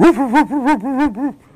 Woof, woof, woof, woof, woof, woof.